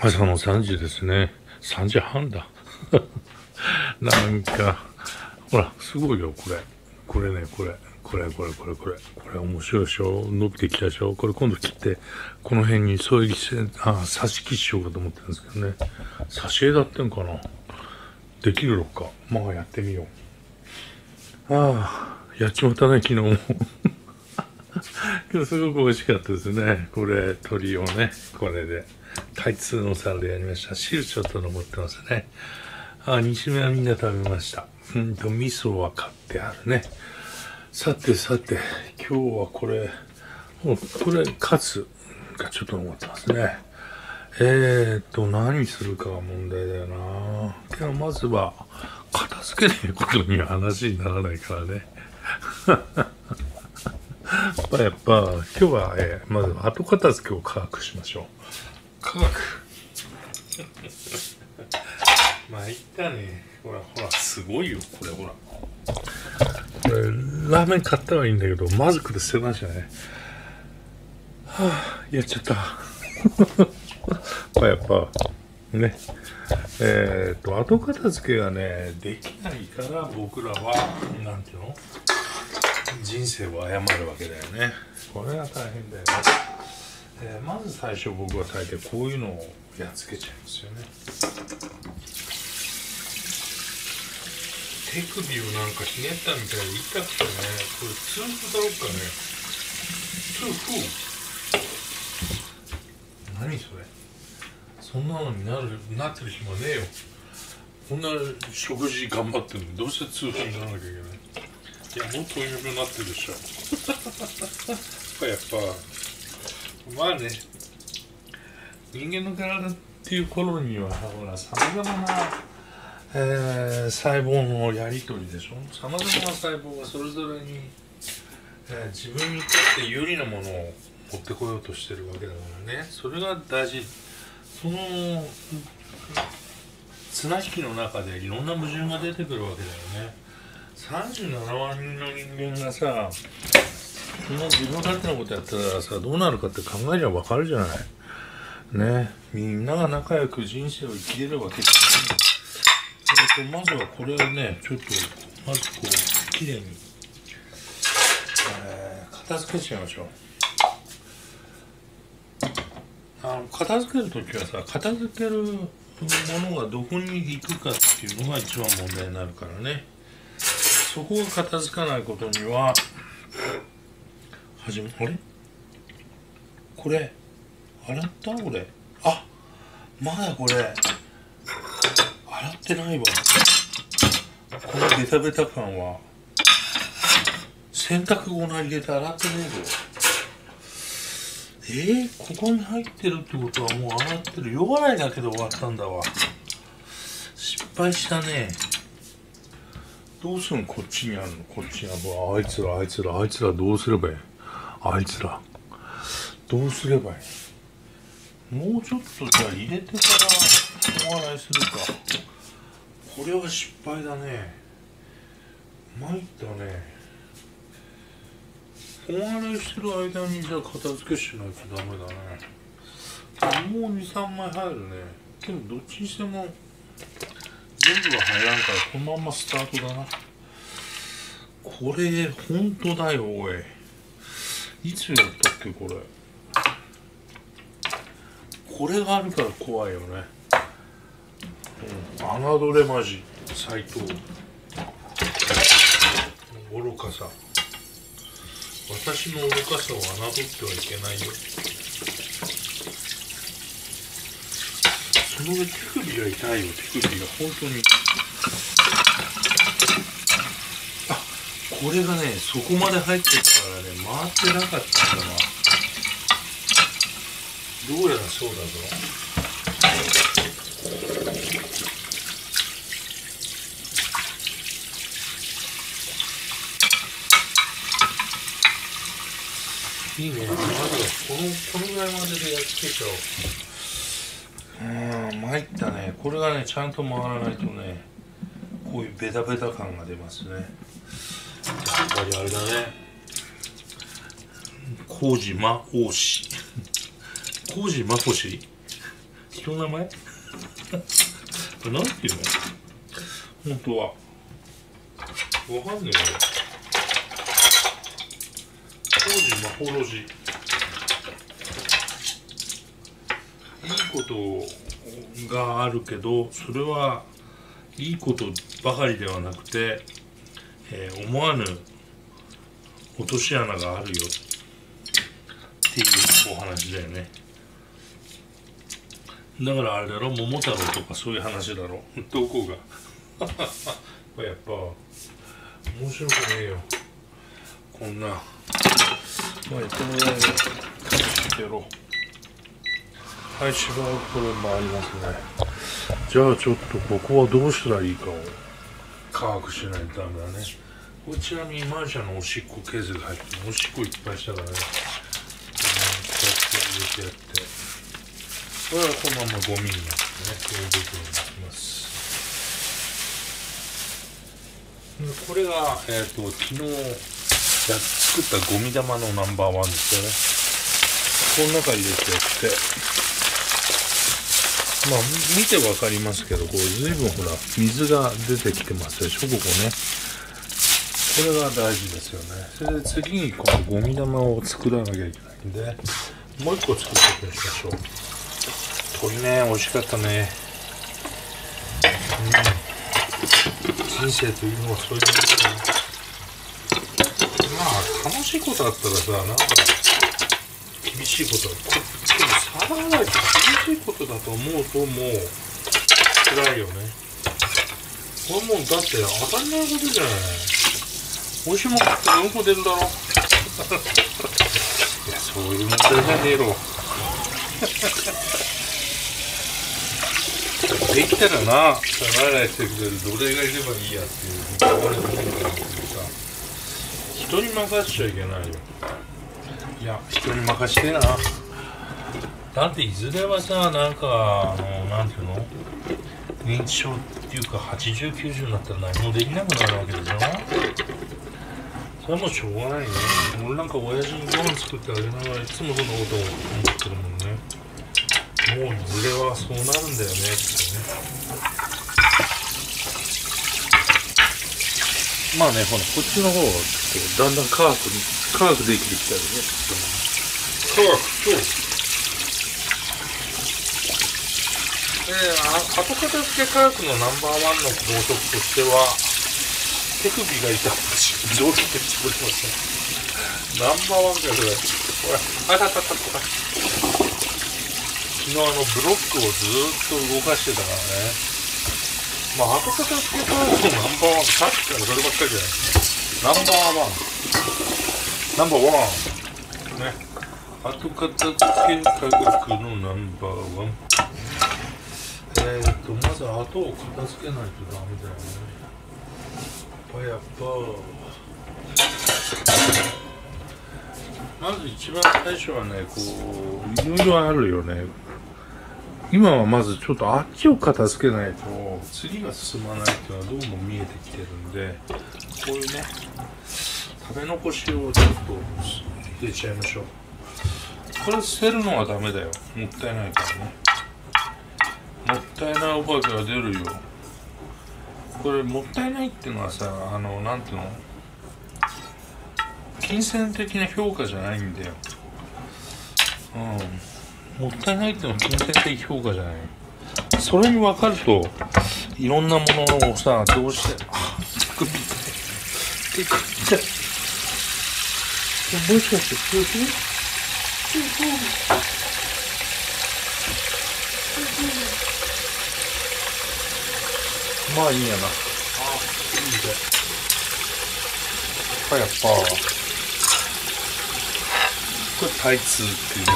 朝の3時ですね。3時半だ。なんか、ほら、すごいよ、これ。これね、これ。これ、これ、これ、これ。これ面白いでしょ。伸びてきたでしょ。これ今度切って、この辺に添え木して、挿し木しようかと思ってるんですけどね。挿絵だってんかな。できるのか。まあ、やってみよう。ああ、やっちまったね、昨日も。今日すごく美味しかったですね。これ、鶏をね、これで。タイツのサラダやりました。汁ちょっと残ってますね。あ、煮しめはみんな食べました。味噌は買ってあるね。さてさて、今日はこれ、カツがちょっと残ってますね。何するかが問題だよな。でもまずは、片付けないことには話にならないからね。やっぱ、今日は、まず後片付けを科学しましょう。科学。まあいったね。ほら、すごいよ、これ、ほら。これ、ラーメン買ったはいいんだけど、まずくて捨てましたね。はぁ、やっちゃった。やっぱ、ね。後片付けがね、できないから、僕らは、なんていうの？人生を誤るわけだよね。これが大変だよね。まず最初僕は大抵こういうのをやっつけちゃいますよね。手首をなんかひねったみたいで痛くてね、これ痛風だろうかね。痛風。何それ。そんなのになってる暇ねえよ。こんな食事頑張ってるのにどうして痛風にならなきゃいけない。いや、もっと有名になってるでしょ。やっぱ、まあね、人間の体っていう頃には、ほら、さまざまな、細胞のやり取りでしょ。さまざまな細胞がそれぞれに、自分にとって有利なものを持ってこようとしてるわけだからね。それが大事。その綱引きの中でいろんな矛盾が出てくるわけだよね。37万人の人間がさ、そんな自分勝手なことやったらさ、どうなるかって考えりゃ分かるじゃない。ね。みんなが仲良く人生を生きれるわけじゃない。まずはこれをね、ちょっと、まずこう、きれいに、片付けちゃいましょう。片付けるときはさ、片付けるものがどこに行くかっていうのが一番問題になるからね。そこが片付かないことには、あれ？これ、洗った？俺。あ、まだこれ、洗ってないわ。このベタベタ感は、洗濯後に入れて洗ってねえぞ。ここに入ってるってことはもう洗ってる。酔わないだけで終わったんだわ。失敗したね。どうすんの？こっちにあるの？こっちにあるの？あいつらどうすればいい？もうちょっとじゃあ入れてからお笑いするか。これは失敗だね。参ったね。お笑いしてる間にじゃあ片付けしないとダメだね。もう2、3枚入るね。けどどっちにしても全部は入らんから、このままスタートだな。これ、ほんとだよ、おい。いつやったっけ、これ。これがあるから怖いよね。侮れまじ、斎藤。愚かさ。私の愚かさを侮ってはいけないよ。その上手首が痛いよ、手首が本当に。あ、これがね、そこまで入ってたからね、回ってなかったんだな。どうやらそうだぞ。いいね、まずはこのぐらいまででやっつけちゃおう。参ったね。これがね、ちゃんと回らないとね、こういうベタベタ感が出ますね。やっぱりあれだね。麹まほし。人の名前これなんていうの本当はわかんねえな。当時魔法ロジいいことがあるけど、それはいいことばかりではなくて、思わぬ落とし穴があるよっていうお話だよね。だからあれだろ、桃太郎とかそういう話だろ。どこがやっぱ面白くねえよこんな。まあ言ってもらえばやろう。はい、芝生これもありますね。じゃあちょっとここはどうしたらいいかを科学しないとダメだね。これちなみにマルシャのおしっこケースが入ってる。おしっこいっぱいしたからね、こうやって入れてやって、これはこのままゴミになってね、そういう部分になります。これが、昨日作ったゴミ玉のナンバーワンですよね。この中入れてやって、まあ見てわかりますけど、これ随分ほら水が出てきてますでしょ、ここね。これが大事ですよね。それで次にこのゴミ玉を作らなきゃいけないんで、もう一個作っていきましょう。鳥ね、美味しかったね。人生というのはそういうことだね。まあ楽しいことあったらさ、なんか厳しいことはこっちに触らないと厳しいことだと思うともう辛いよね。これもうだって当たり前のことじゃない。美味しいもん食ってうんこ出るだろいやそういう問題じゃねえろできたらな、触らないしてくれる奴隷がいればいいやっていうふうに思われてるんだけどさ、人に任せちゃいけないよ。いや、人に任してな。だっていずれはさ、なんか、なんていうの、認知症っていうか、80、90になったら何もできなくなるわけでしょ。それはもうしょうがないね。俺なんか親父にご飯作ってあげながらいつもそんなことを思ってるもんね。もう俺はそうなるんだよねってね。まあね、ほらこっちの方はだんだん科学できてきたよね。科学と後片付け科学のナンバーワンの法則としては、手首が痛くて上手って作れません。ナンバーワンだよそれ。ほらあたたたたた。昨日ブロックをずーっと動かしてたからね。まあ後片付け科学のナンバーワン、さっきからそればっかりじゃないですか。ナンバーワンね。後片付け科学のナンバーワン。まず後を片付けないとダメだよね。やっぱまず一番最初はね、こういろいろあるよね。今はまずちょっとあっちを片付けないと次が進まないっていうのはどうも見えてきてるんで、こういうね食べ残しをちょっと入れちゃいましょう。これ捨てるのはダメだよ、もったいないからね。もったいないお化けが出るよ。これもったいないっていうのはさ、なんていうの、金銭的な評価じゃないんだよ。うん、もったいないっていうのは金銭的評価じゃない。それに分かるといろんなものをさ、どうして手首痛い、もしかしてまあいいやな。あいいで。やっぱこれタイツっていうね、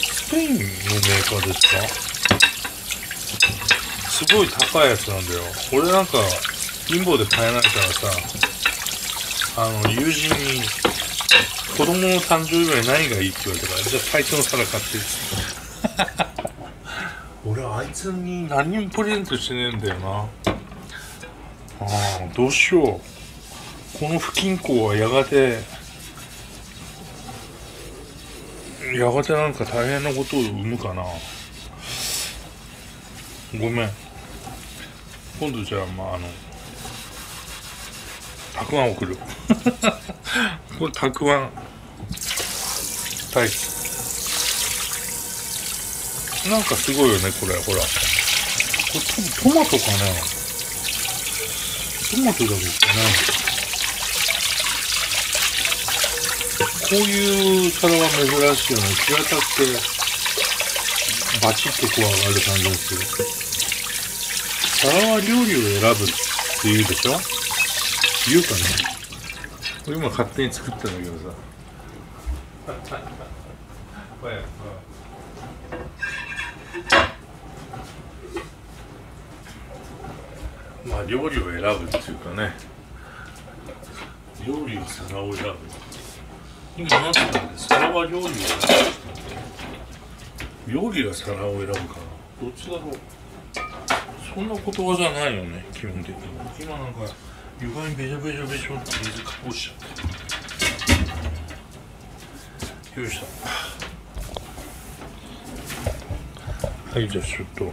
スペインのメーカーですか。すごい高いやつなんだよ。俺なんか貧乏で買えないからさ、友人に子供の誕生日に何がいいって言われたから、じゃあタイツの皿買ってって俺あいつに何にもプレゼントしてねえんだよな。どうしよう。この不均衡はやがてなんか大変なことを生むかな。ごめん、今度じゃあまあたくあん送るこれたくあん大好き。なんかすごいよねこれ。ほらこれトマトかな、トマトだろうかな。こういう皿は珍しいよね。平たくてバチッとこう上がる感じですけど、皿は料理を選ぶっていうでしょ、言うかね。これ今勝手に作ったんだけどさまあ料理を選ぶっていうかね、料理を皿を選ぶ。今何て言うんですか、皿は料理を選ぶ、料理が皿を選ぶかな、どっちだろう。そんな言葉じゃないよね基本的に。今なんか床にベジャベジャベジャって水かぼしちゃって、よいしょ。はい、じゃあちょっと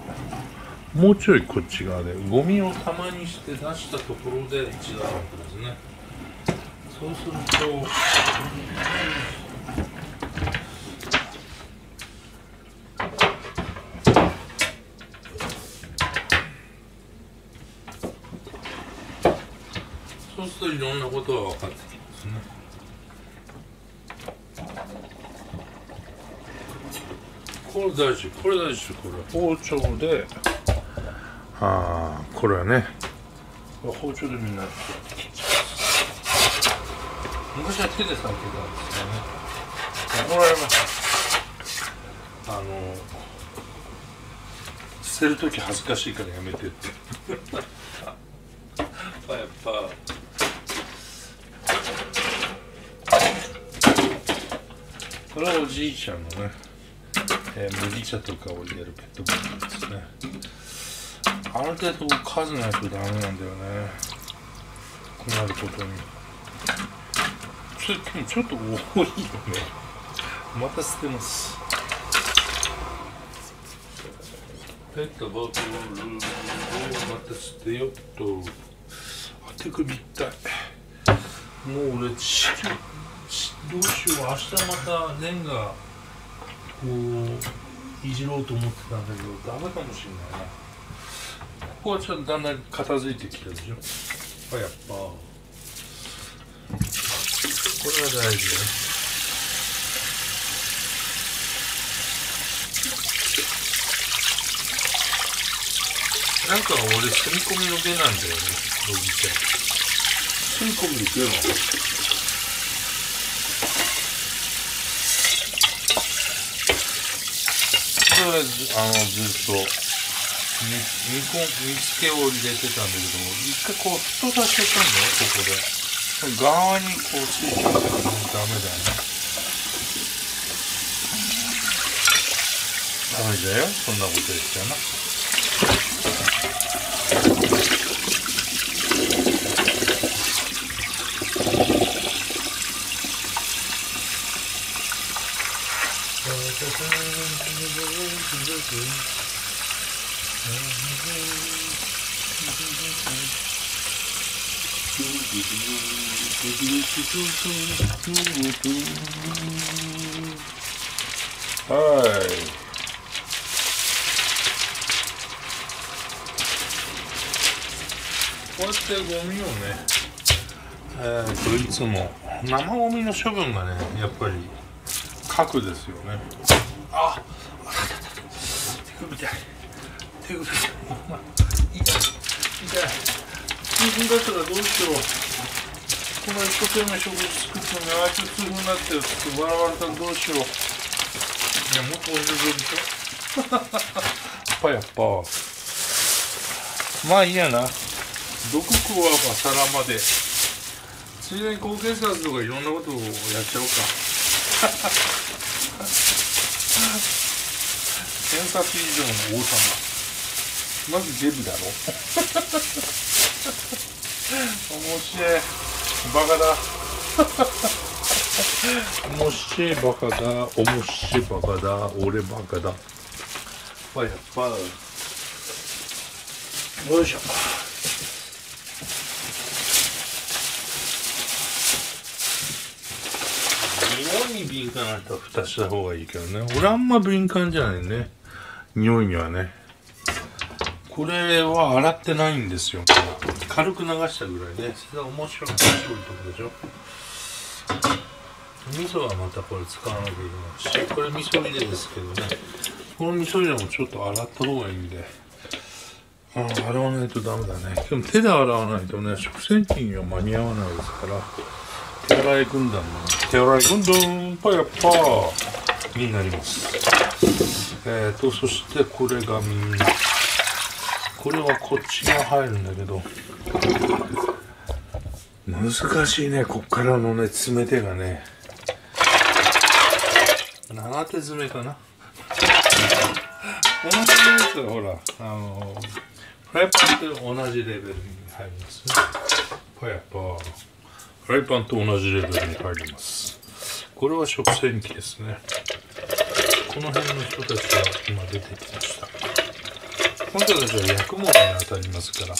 もうちょいこっち側でゴミをたまにして出したところで一段アップですね。そうするといろんなことが分かってきますね。これ大事、これ大事。これ包丁で、ああこれはね包丁でみんな昔は手でされてたんですけどね、怒られました。捨てるとき恥ずかしいからやめてってやっぱこれはおじいちゃんのね、麦茶とかを入れるペットボトルですね。ある程度数ないとダメなんだよね、こうなることに。ちょっと多いよねまた捨てます。ペットボトルをまた捨てよっと。手首痛い。もう俺どうしよう、明日またレンガこういじろうと思ってたんだけどダメかもしれないな。ここはちょっとだんだん片づいてきたでしょ。やっぱこれは大事だね。なんか俺住み込みの出なんだよね、ロギちゃん。住み込みで出るのそれずっと煮つけを入れてたんだけども、一回こう沸騰させちゃったんだよ、ここで側にこうついてるからもうダメだよね。ダメだよ、そんなこと言っちゃうな。はい。こうやってゴミをね、いつも生ゴミの処分がねやっぱり核ですよね。ああ手首痛い、手首痛い、痛い痛い。痛風だったらどうしよう、この一生懸命食事作ってもあいつ痛風になってるって笑われたらどうしよう。いやもっとおいしいでしょやっぱまあいいやな。毒食わば皿まで。ついでに高血圧とかいろんなことをやっちゃおうか検査史以上の王様、まずデブだろ面白いバカだ面白いバカだ、面白いバカだ、俺バカだ。やっぱよいしょ。匂いに敏感な人は蓋した方がいいけどね。俺あんま敏感じゃないね、匂いにはね。これは洗ってないんですよ。軽く流したぐらいね。それが面白いとこでしょ。味噌はまたこれ使わなきゃいけないし、これ味噌入れですけどね。この味噌入れもちょっと洗った方がいいんで、洗わないとダメだね。でも手で洗わないとね、食洗機には間に合わないですから、手洗い軍団の手洗い軍団パヤパーになります。そしてこれがみんな、これはこっちが入るんだけど、難しいね、こっからのね、詰め手がね、7手詰めかな。同じやつはほら、フライパンと同じレベルに入りますね。パヤパー、フライパンと同じレベルに入ります。これは食洗機ですね。この辺の人たちが今出てきました。この人たちは焼くものに当たりますから、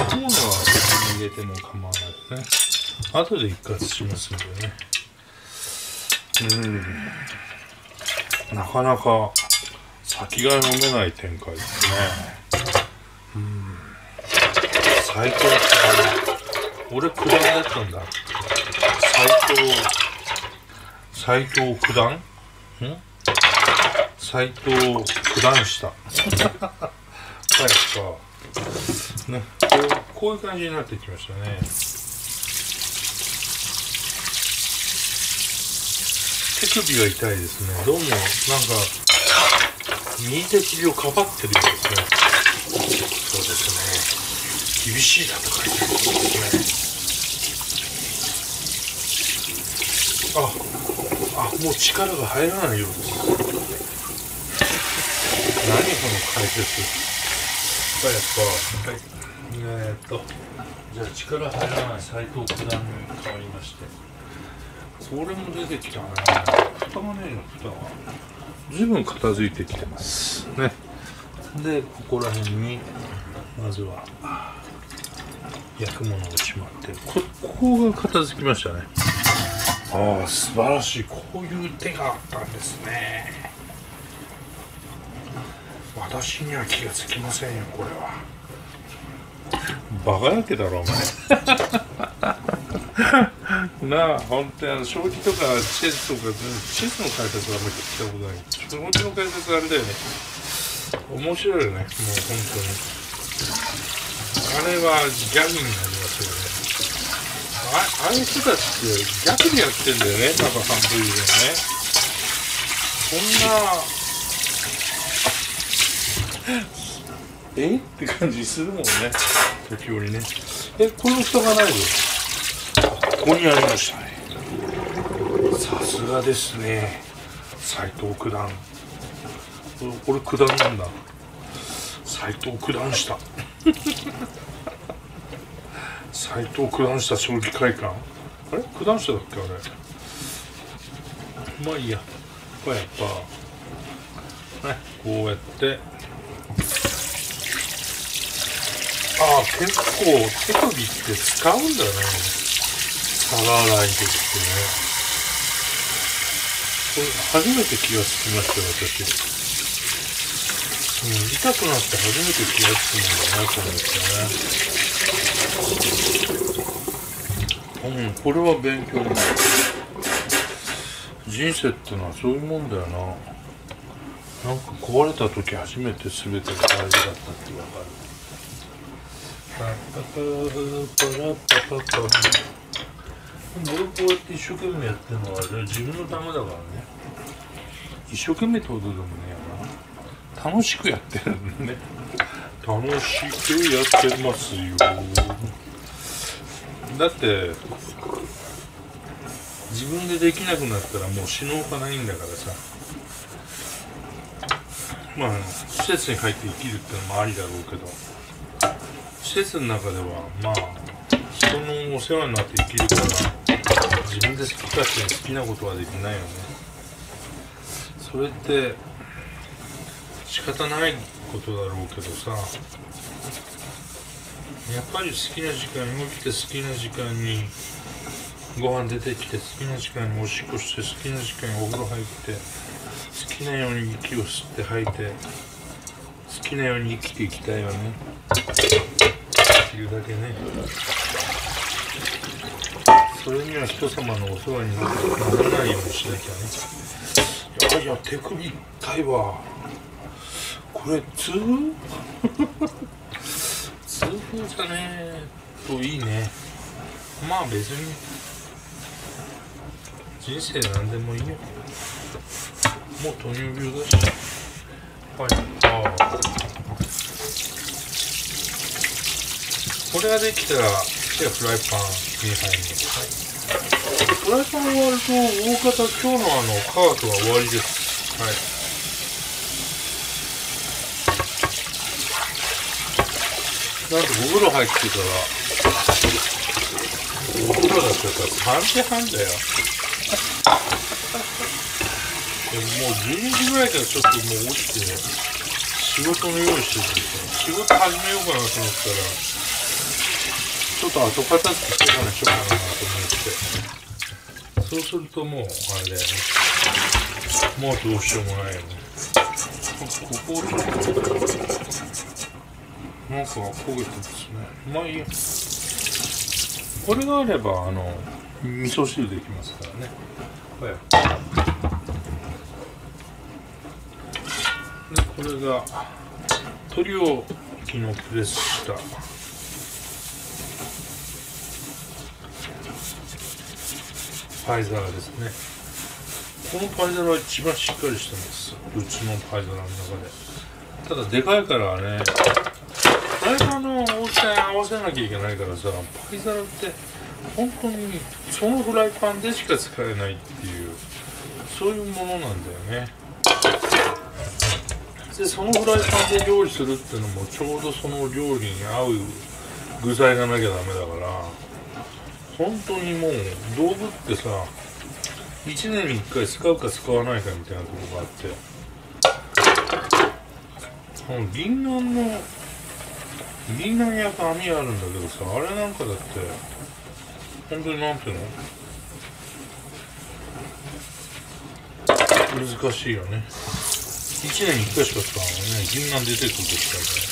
焼くものは別に入れても構わないね。後で一括しますんでね。なかなか先が読めない展開ですね。最強だった。俺九段だったんだ。斎藤九段、斎藤九段した。はい、ね、こういう感じになってきましたね。手首が痛いですね。どうもなんか右手首をかばってるようですね。そうですね、厳しいだとか言ってるんですね。もう力が入らないようです。何この解説。やっぱ、はい、じゃあ力入らない斎藤九段に変わりまして、これも出てきたね。蓋がねえの、蓋が十分片付いてきてますね。で、ここら辺にまずは焼くものをしまって、ここが片付きましたね。ああ、素晴らしい。こういう手があったんですね。私には気がつきませんよ。これはバカやけだろお前。なあ、本当に将棋とかチェスとか、チェスの解説はあんまり聞いたことないけど、将棋の解説あれだよね、面白いよね。もう本当にあれはギャグになりますよね。ああいう人たちってギャグでやってんだよね、多分半分以上ね。こんなえって感じするもんね、時折ね。この蓋がないよ。ここにありましたね。さすがですね、斎藤九段。これ九段なんだ。斎藤九段した。斎藤九段した将棋会館。あれ九段しただっけ、あれ。まあいいや。これやっぱね、こうやって。ああ、結構手首って使うんだよね。皿洗いできてね、これ初めて気がつきましたよ、私。痛くなって初めて気がつくんじゃないと思うんですよね。これは勉強になる。人生ってのはそういうもんだよな。なんか壊れた時初めて全てが大事だったって分かる。俺こうやって一生懸命やってるのは自分のためだからね。一生懸命ってことでもねえよな。楽しくやってるんだね。楽しくやってますよ。だって自分でできなくなったらもう死のうがないんだからさ。まあ施設に入って生きるってのもありだろうけど、施設の中ではまあ人のお世話になって生きるから自分で好き勝手に好きなことはできないよね。それって仕方ないことだろうけどさ、やっぱり好きな時間に起きて、好きな時間にご飯出てきて、好きな時間におしっこして、好きな時間にお風呂入って、好きなように息を吸って吐いて、好きなように生きていきたいよねっていうだけね。それには人様のお世話にならないようにしなきゃね。いやいや、手首痛いわこれ。痛風痛風だねといいね。まあ別に人生なんでもいいよ。もう糖尿病だし。はい、ああ、これができたらじゃあフライパンに入ります、はい、フライパン終わると大方今日のカートは終わりです。はい、なんとお風呂入ってからお風呂だったから3時半だよ。でももう12時ぐらいからちょっともう落ちてね、仕事の用意してて、仕事始めようかなと思ったらちょっと後片付けしてからしようかなと思って、そうするともうあれだよね、もうどうしようもないよね。ここをちょっとなんか焦げてますね。まあいいや、これがあれば味噌汁できますからね。はい、でこれが鶏を昨日プレスしたパイ皿ですね。このパイ皿は一番しっかりしてます、うちのパイ皿の中で。ただでかいからね、フライパンの大きさに合わせなきゃいけないからさ、パイ皿って本当にそのフライパンでしか使えないっていう、そういうものなんだよね。でそのフライパンで料理するっていうのも、ちょうどその料理に合う具材がなきゃダメだから、本当にもう道具ってさ、1年に1回使うか使わないかみたいなところがあって、この銀杏の銀杏にやっぱ網あるんだけどさ、あれなんかだって本当になんていうの難しいよね。1年に1回しか使わないね、銀杏出てくるとしたらね。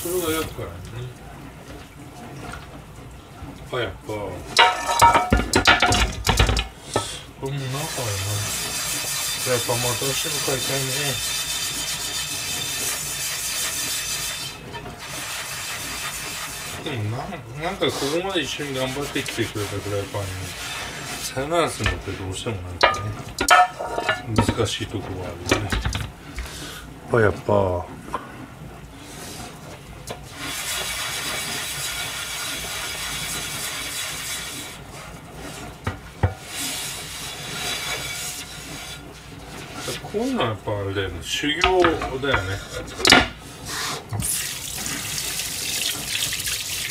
それが厄介ね。あ、やっぱこれもう中やな。フライパンも新しいの買いたいね。でもなんかここまで一緒に頑張ってきてくれたフライパンにさよならするのってどうしてもなんかね、難しいところがあるね。やっぱこういうのはやっぱあれだよね、修行だよね。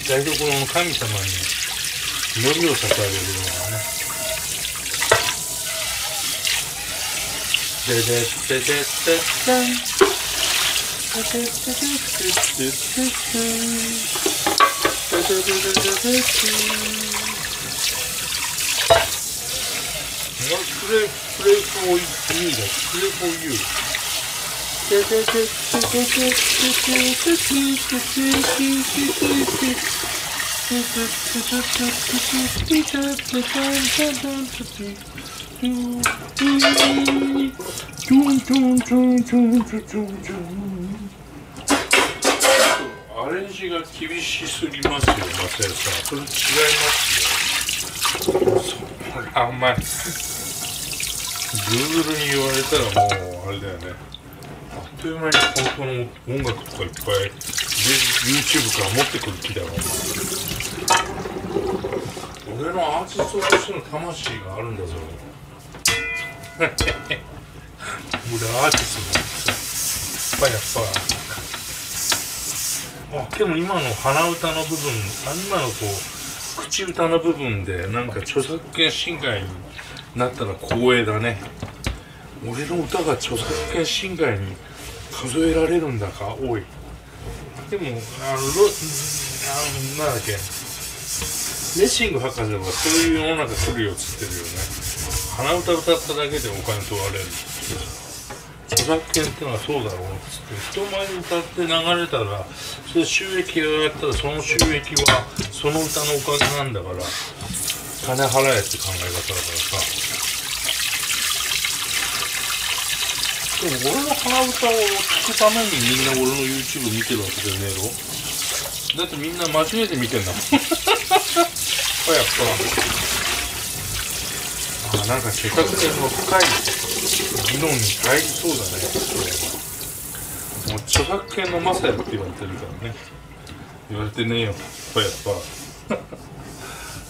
台所の神様に祈りを捧げるのはね。ででででででクレープを言う。アレンジが厳しすぎますよ、マサヤさん。それ違いますよ。あんまりグーグルに言われたらもうあれだよね、あっという間に本当の音楽とかいっぱいで YouTube から持ってくる気だろう。俺のアーティストとしての魂があるんだぞ俺アーティストだ。やっぱでも今の鼻歌の部分、今のこう口歌の部分でなんか著作権侵害になったら光栄だね。俺の歌が著作権侵害に数えられるんだか多い。でもなんだっけ、レッシング博士はそういう世の中来るよっつってるよね。鼻歌歌っただけでお金取られる。著作権ってのはそうだろうっつって人前に歌って流れたらそれ収益がやったらその収益はその歌のおかげなんだから金払えって考え方だからさ。でも俺の鼻歌を聴くためにみんな俺の YouTube 見てるわけじゃねえろ。だってみんな真面目で見てんだもん。やっぱなんかせっかくでも深い議論に入りそうだね。もう著作権のマサヤって言われてるからね。言われてねえよ。やっ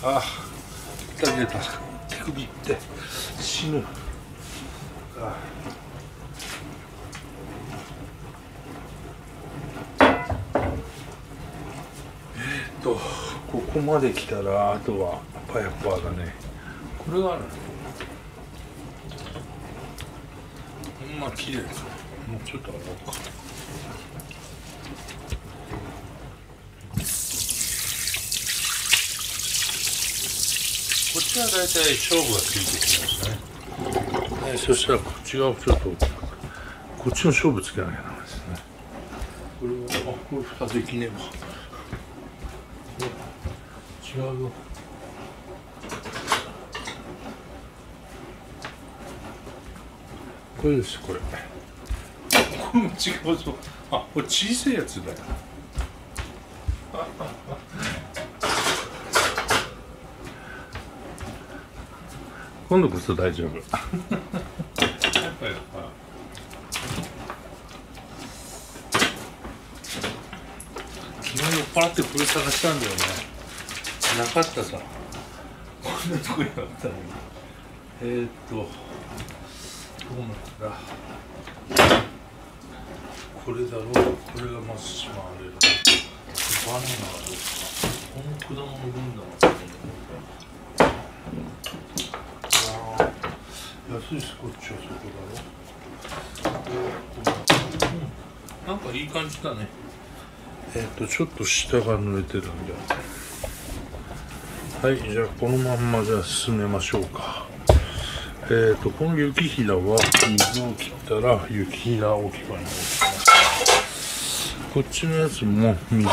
ぱあ痛み出た。手首って死ぬ。ああここまで来たらあとはパヤパーだね。これがあるほんま綺麗ですね。もうちょっと洗おうか。こっちはだいたい勝負がついてきましたね。そしたらこっち側をちょっとこっちの勝負つけなきゃダメですね。これはこれ蓋できねえわ。違うよ。これですこれ。これも違うぞ。あ、これ小さいやつだよ。今度こそ大丈夫。昨日酔っ払ってこれ探したんだよね。なかったさ、こんなとこにあったのに。どうなったらこれだろう。これが松島あれだ。バナナがどうかこの果物分だな。安いしこっちはそこだろ。なんかいい感じだね。ちょっと下が濡れてるんじゃない。はい、じゃあこのまんまじゃあ進めましょうか。この雪ひらは水を切ったら雪ひら置き場に置きます。こっちのやつも水を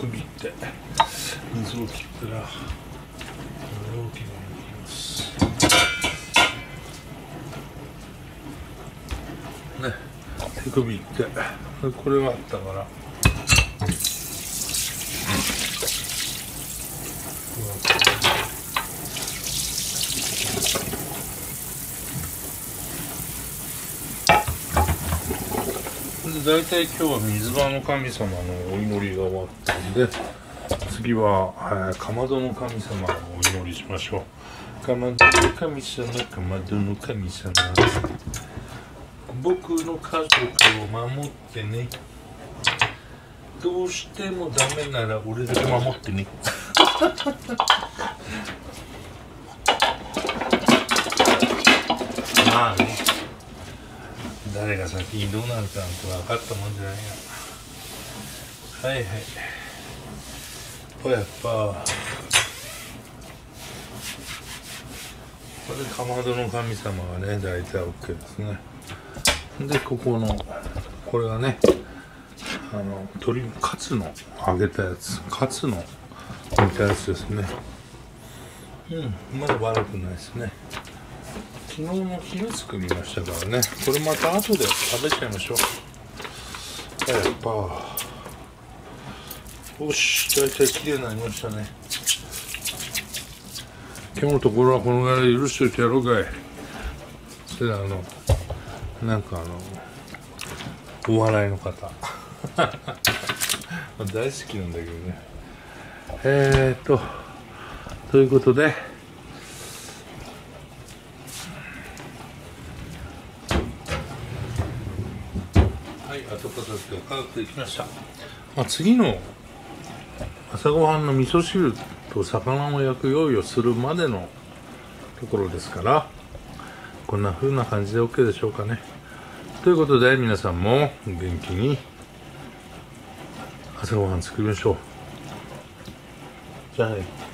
首って水を切ったらこれを置き場に置きます。ね、手首ってこれがあったからだいたい今日は水場の神様のお祈りが終わったんで、次はかまどの神様のお祈りしましょう。かまどの神様、かまどの神様、僕の家族を守ってね。どうしてもダメなら俺だけ守ってね。まあね、誰が先にどうなるかなんて分かったもんじゃないや。はいはい、これやっぱこれかまどの神様がね大体 OK ですね。でここのこれがね鶏カツの揚げたやつ、カツの煮たやつですね。うん、まだ悪くないですね。昨日の昼作りましたからね。これまた後で食べちゃいましょう。やっぱよし、大体綺麗になりましたね。今日のところはこのぐらい許しておいてやろうかい。それでなんかお笑いの方大好きなんだけどね。ということで次の朝ごはんの味噌汁と魚を焼く用意をするまでのところですから、こんな風な感じで OK でしょうかね。ということで、皆さんも元気に朝ごはん作りましょう。じゃあね。